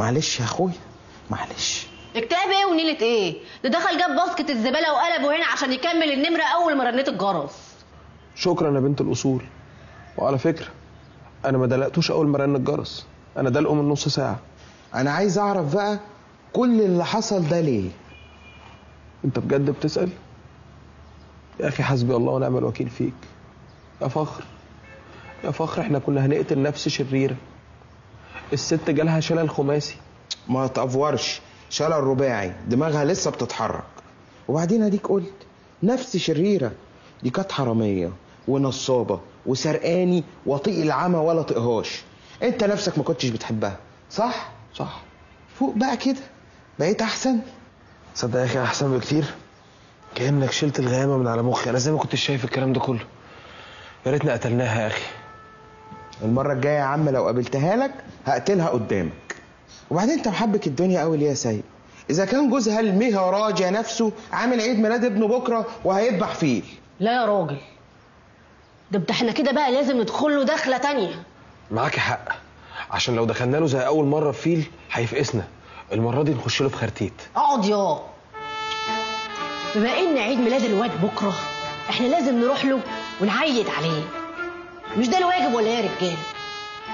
معلش يا اخويا معلش. اكتئاب ايه ونيله ايه؟ ده دخل جاب باسكت الزباله وقلبه هنا عشان يكمل النمره اول ما رنيت الجرس. شكرا يا بنت الاصول. وعلى فكره انا ما دلقتوش اول ما رن الجرس، انا دلقه من نص ساعه. انا عايز اعرف بقى كل اللي حصل ده ليه؟ انت بجد بتسال؟ يا اخي حسبي الله ونعم الوكيل فيك. يا فخر يا فخر احنا كنا هنقتل نفس شريره. الست جالها شلل خماسي. ما تأفورش، شلل رباعي، دماغها لسه بتتحرك. وبعدين اديك قلت نفس شريره، دي كانت حراميه ونصابه وسرقاني وطيق العمى ولا طقهاش. انت نفسك ما كنتش بتحبها صح؟ صح. فوق بقى كده بقيت احسن. صدق يا اخي احسن بكتير، كانك شلت الغيامه من على مخي. انا زي ما كنت شايف الكلام ده كله، يا ريتنا قتلناها يا اخي. المره الجايه يا عم لو قابلتها لك هقتلها قدامك. وبعدين انت محبك الدنيا قوي ليه يا سيد؟ اذا كان جوزها المهراج يا نفسه عامل عيد ميلاد ابنه بكره وهيذبح فيه. لا يا راجل، ده احنا كده بقى لازم ندخل له دخله تانيه. معاكي حق، عشان لو دخلنا له زي اول مره بفيل هيفقسنا. المره دي نخش له في خرتيت. اقعد يا، بما ان عيد ميلاد الواد بكره احنا لازم نروح له ونعيد عليه. مش ده الواجب ولا يا رجاله؟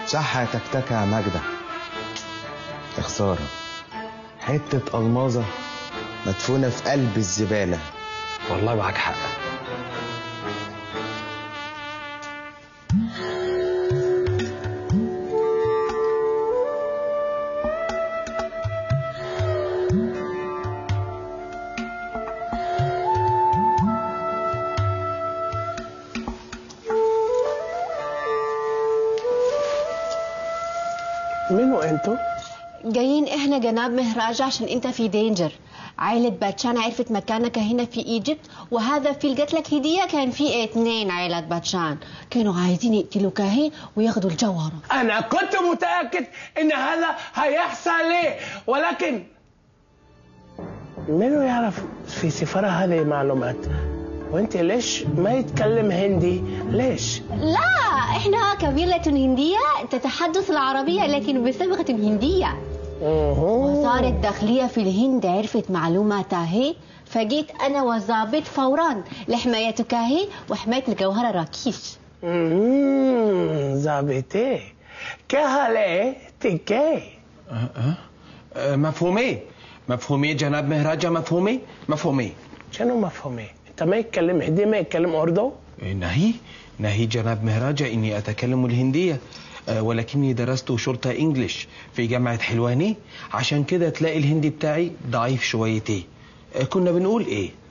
صح يا تكتكه يا ماجده. يا خساره، حته الماظه مدفونه في قلب الزباله. والله معاك حق. جايين احنا جناب مهراج عشان انت في دينجر. عائلة باتشان عرفت مكانك هنا في ايجيبت، وهذا فيل جاتلك هدية. كان في 2 عائلة باتشان كانوا عايزين يقتلوك اهي وياخدوا الجوهرة. انا كنت متأكد ان هذا هيحصل ليه، ولكن منو يعرف في سفارة هذه معلومات؟ وانت ليش ما يتكلم هندي؟ ليش؟ لا احنا قبيلة هندية تتحدث العربية لكن بصبغة هندية. وزارة الداخلية في الهند عرفت معلوماتها هي، فجيت انا وظابط فورا لحمايتك هي وحماية الجوهرة راكيش. ظابطي كهالي تكي. مفهومي مفهومي جناب مهراجة، مفهومي مفهومي. شنو مفهومي؟ انت ما يتكلم هندي ما يتكلم اردو؟ نهي جناب مهراجة اني اتكلم الهندية، ولكني درست شرطة انجليش في جامعة حلواني، عشان كده تلاقي الهندي بتاعي ضعيف شويتين. كنا بنقول ايه؟